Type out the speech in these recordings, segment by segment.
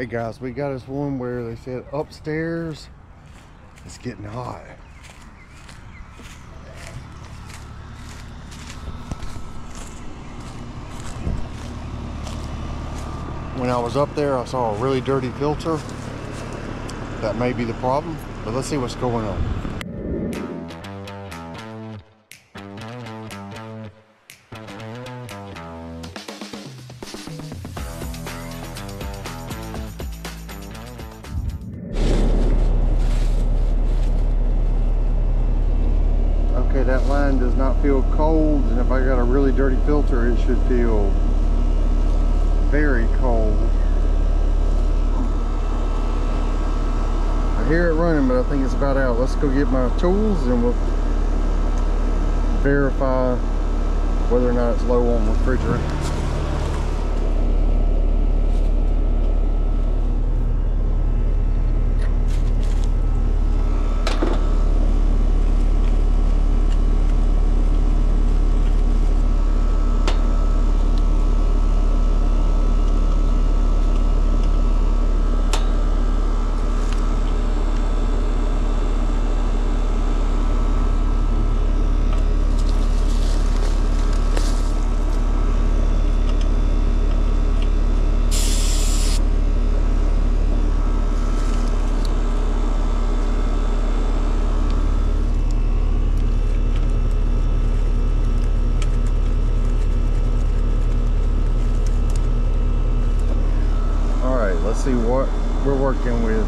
Hey guys, we got us one where they said upstairs it's getting hot. When I was up there, I saw a really dirty filter. That may be the problem, but let's see what's going on. Okay, that line does not feel cold, and if I got a really dirty filter, it should feel very cold. I hear it running, but I think it's about out. Let's go get my tools and we'll verify whether or not it's low on refrigerant. Let's see what we're working with.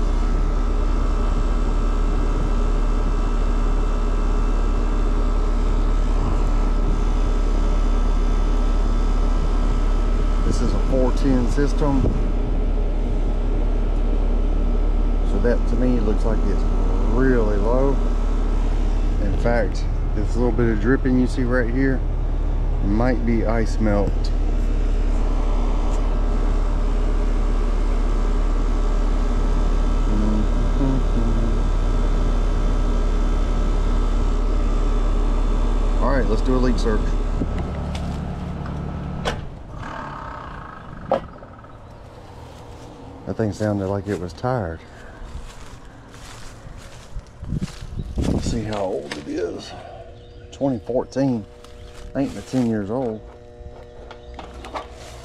This is a 410 system, so that to me looks like it's really low. In fact, this little bit of dripping you see right here might be ice melt. Let's do a leak search. That thing sounded like it was tired. Let's see how old it is. 2014. Ain't but 10 years old.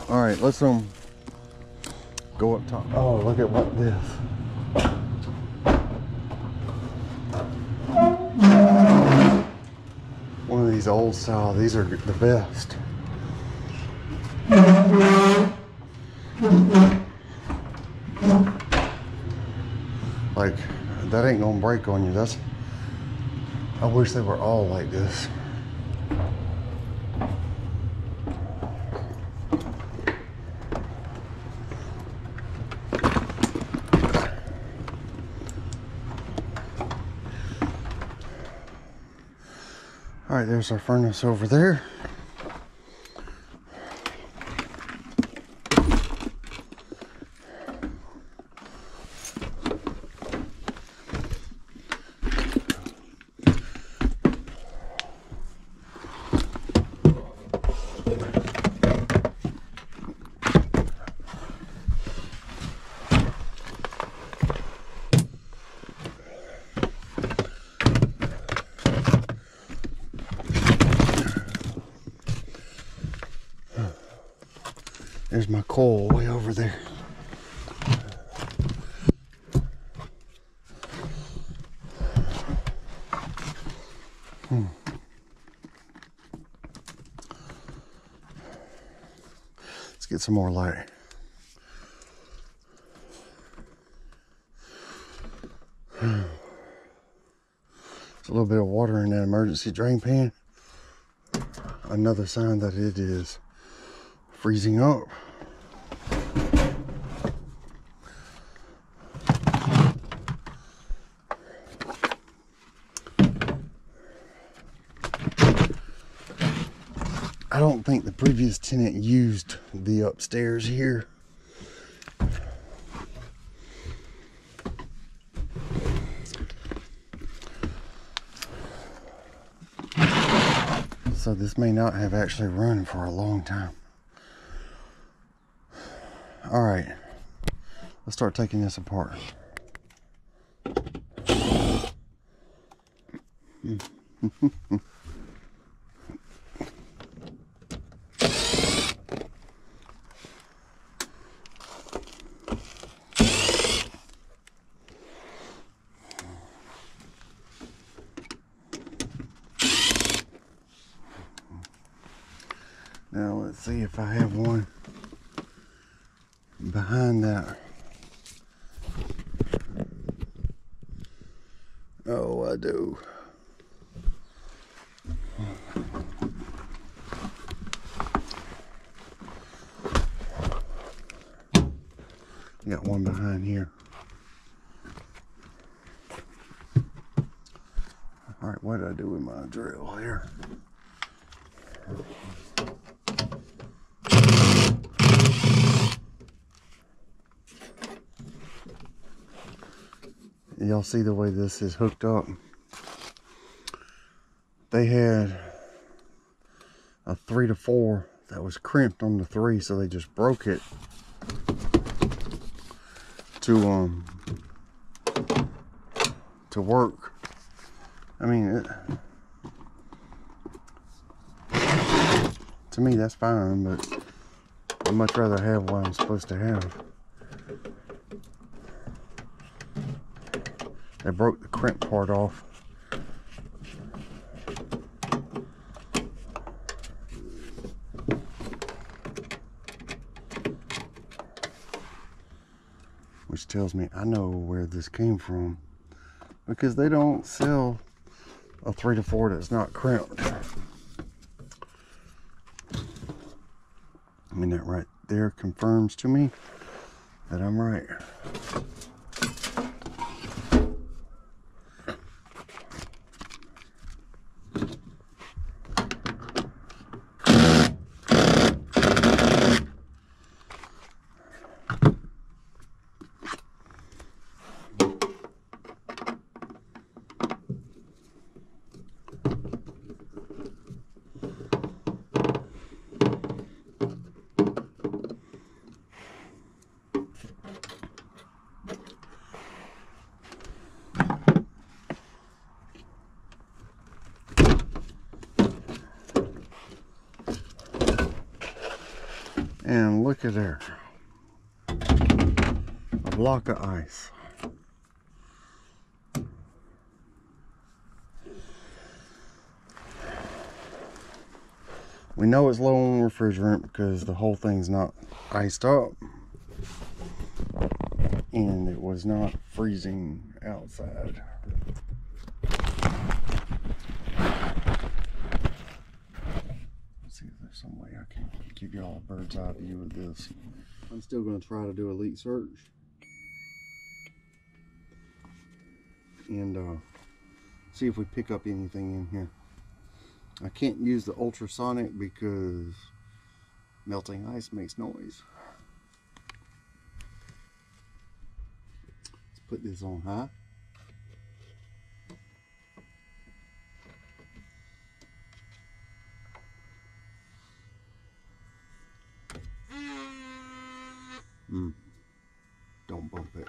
All right, let's go up top. Oh, look at what this. These old style, these are the best. Like, that ain't gonna break on you. That's, I wish they were all like this. All right, there's our furnace over there. There's my coal way over there. Let's get some more light. There's a little bit of water in that emergency drain pan. Another sign that it is freezing up. I don't think the previous tenant used the upstairs here. So this may not have actually run for a long time. All right, Let's start taking this apart. Now let's see if I have one behind that. Oh, I do. I got one behind here. All right, what did I do with my drill here? Y'all see the way this is hooked up? They had a 3 to 4 that was crimped on the 3, so they just broke it to work. I mean, to me that's fine, but I'd much rather have what I'm supposed to have. They broke the crimp part off. Which tells me I know where this came from, because they don't sell a 3 to 4 that's not crimped. I mean, that right there confirms to me that I'm right. And look at there, a block of ice. We know it's low on refrigerant because the whole thing's not iced up, and it was not freezing outside. Some way I can give you all a bird's eye view of this. I'm still going to try to do a leak search. And see if we pick up anything in here. I can't use the ultrasonic because melting ice makes noise. Let's put this on high. Don't bump it.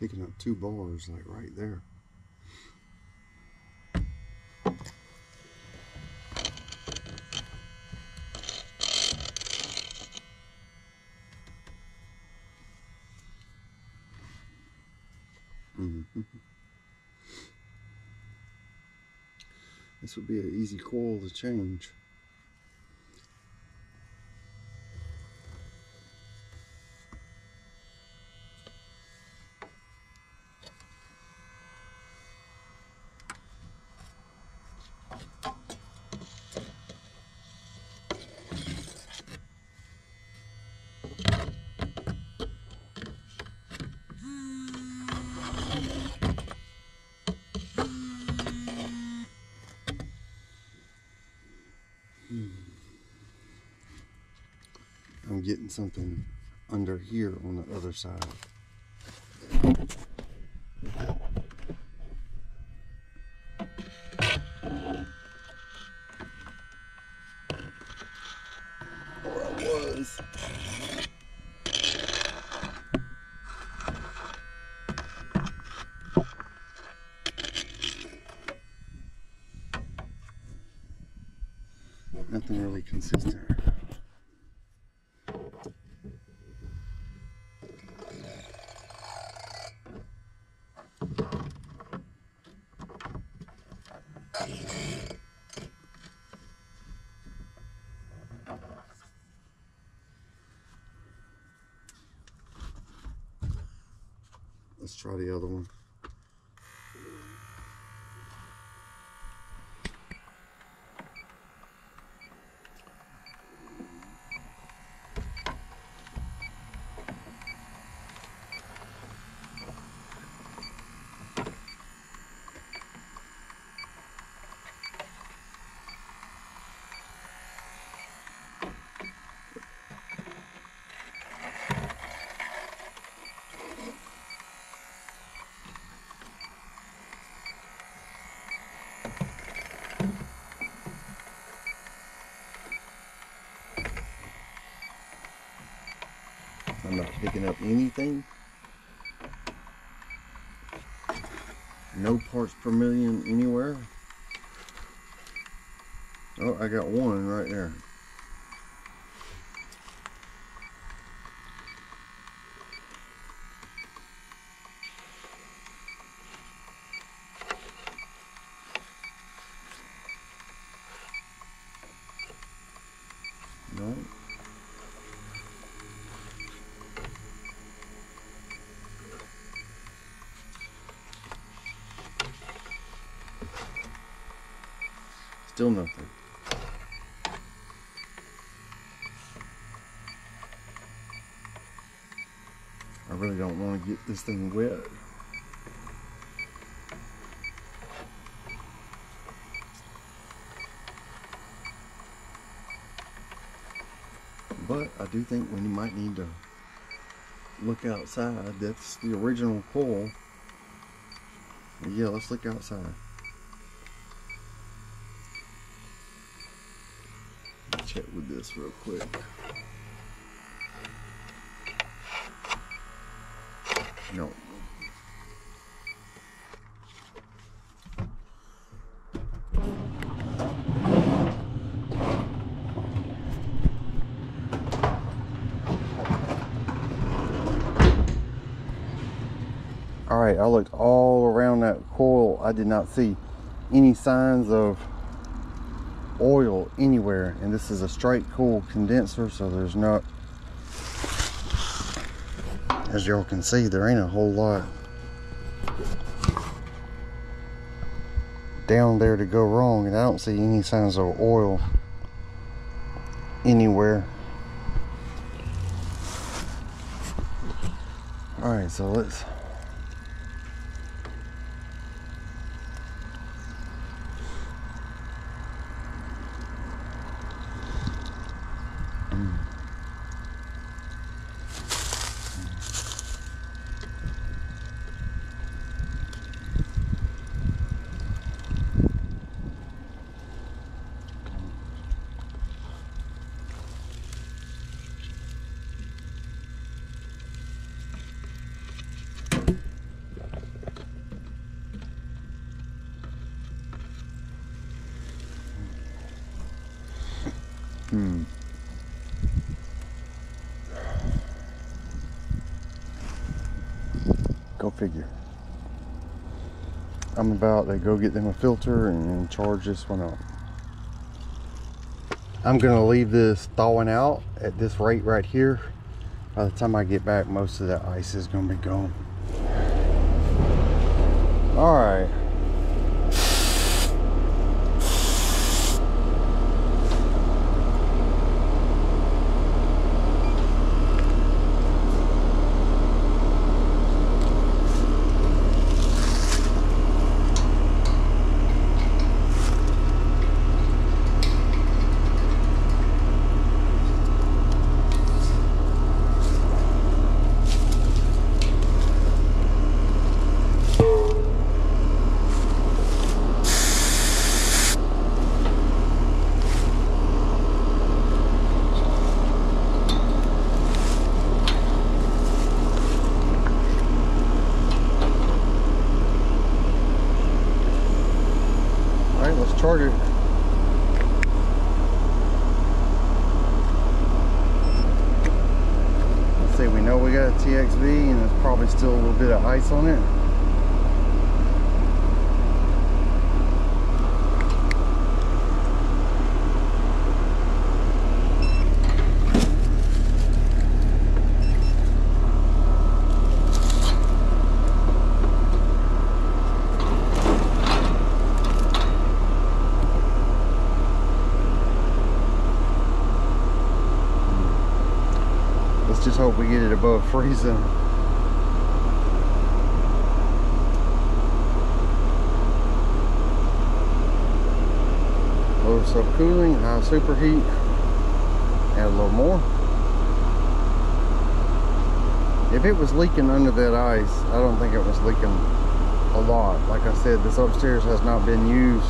Picking up 2 bars like right there. This would be an easy coil to change. from getting something under here on the other side. Nothing really consistent. Let's try the other one. I'm not picking up anything. No parts per million anywhere. Oh, I got one right there. No. Still nothing. I really don't want to get this thing wet. But I do think we might need to look outside. That's the original coil. Yeah, let's look outside. Check with this real quick. No. All right, I looked all around that coil. I did not see any signs of oil anywhere, and this is a straight cool condenser, so there's not, as y'all can see, there ain't a whole lot down there to go wrong, and I don't see any signs of oil anywhere. All right, so let's go figure. I'm about to go get them a filter and charge this one up. I'm gonna leave this thawing out at this rate right here. By the time I get back, most of that ice is gonna be gone. All right. we got a TXV and there's probably still a little bit of ice on it. Just hope we get it above freezing. Low subcooling, high superheat. Add a little more. If it was leaking under that ice, I don't think it was leaking a lot. Like I said, this upstairs has not been used,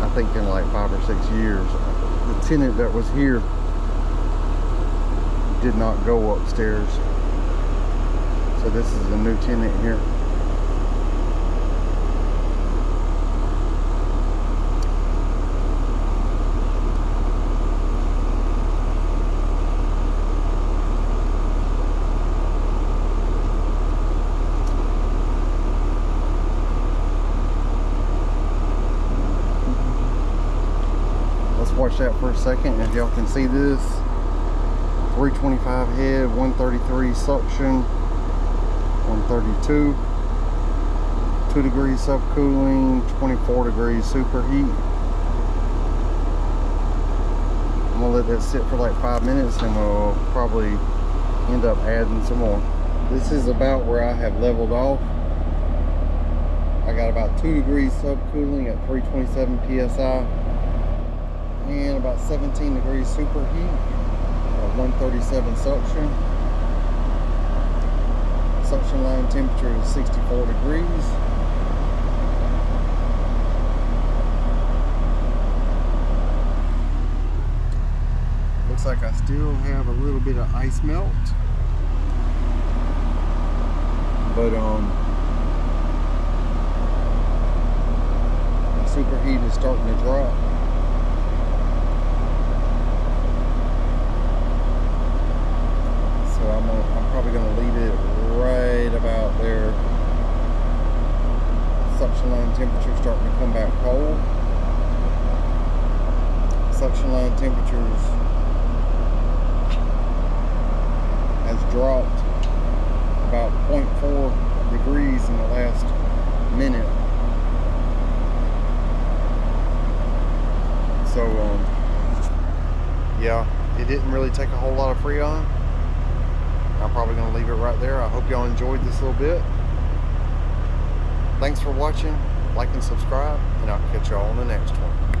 I think, in like 5 or 6 years. The tenant that was here did not go upstairs, so this is a new tenant here. Let's watch that for a second. If y'all can see this, 325 head, 133 suction, 132, 2 degrees subcooling, 24 degrees superheat. I'm gonna let that sit for like 5 minutes and we'll probably end up adding some more. This is about where I have leveled off. I got about 2 degrees subcooling at 327 psi and about 17 degrees superheat. 137 suction line temperature is 64 degrees. Looks like I still have a little bit of ice melt, but superheat is starting to drop. I'm probably going to leave it right about there. Suction line temperature starting to come back cold. Suction line temperatures has dropped about 0.4 degrees in the last minute. So, yeah, it didn't really take a whole lot of Freon. I'm probably going to leave it right there. I hope y'all enjoyed this little bit. Thanks for watching. Like and subscribe, and I'll catch y'all on the next one.